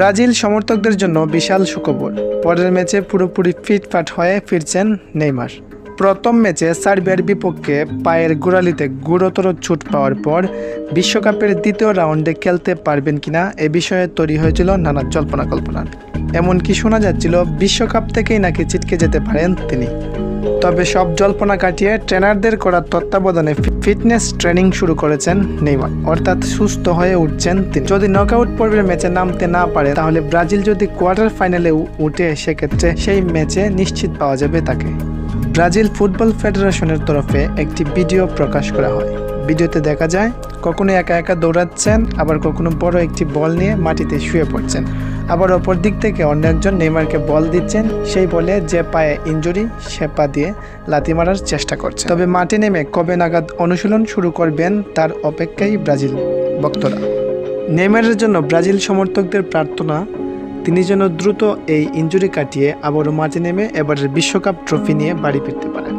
Brazil সমর্থকদের জন্য বিশাল সুখবর, পরের ম্যাচে পুরোপুরি ফিটফাট হয়ে ফিরছেন নেইমার। প্রথম ম্যাচে সার্বিয়ার বিপক্ষে পায়ের গোড়ালিতে গুরুতর চোট পাওয়ার পর বিশ্বকাপের দ্বিতীয় রাউন্ডে খেলতে পারবেন কিনা এ বিষয়ে তৈরি হয়েছিল নানা জল্পনা-কল্পনা। এমনকি শোনা যাচ্ছিল বিশ্বকাপ থেকেই নাকি ছিটকে যেতে পারেন তিনি। তবে সব জল্পনা কাটিয়ে ট্রেনারদের করা তত্ত্বাবধানে ফিটনেস ট্রেনিং শুরু করেছেন নেইমার, অর্থাৎ সুস্থ হয়ে উঠছেন তিনি। যদি নকআউট পর্বের ম্যাচে নামতে না পারে, তাহলে ব্রাজিল যদি কোয়ার্টার ফাইনালে উঠে, সেক্ষেত্রে সেই ম্যাচে নিশ্চিত পাওয়া যাবে তাকে। ব্রাজিল ফুটবল ফেডারেশনের তরফে একটি ভিডিও প্রকাশ করা হয়। ভিডিওতে দেখা যায় কখনো একা একা দৌড়াচ্ছেন, আবার কখনো বড় একটি বল নিয়ে মাটিতে শুয়ে পড়ছেন, আবার অপর দিক থেকে অন্য একজন নেইমারকে বল দিচ্ছেন। সেই বলে যে পায়ে ইনজুরি, সে পা দিয়ে লাথি মারার চেষ্টা করছে। তবে মাঠে নেমে কবে নাগাদ অনুশীলন শুরু করবেন তার অপেক্ষায় ব্রাজিল ভক্তরা। নেইমারের জন্য ব্রাজিল সমর্থকদের প্রার্থনা, তিনি যেন দ্রুত এই ইনজুরি কাটিয়ে আবারও মাঠে নেমে এবারের বিশ্বকাপ ট্রফি নিয়ে বাড়ি ফিরতে পারেন।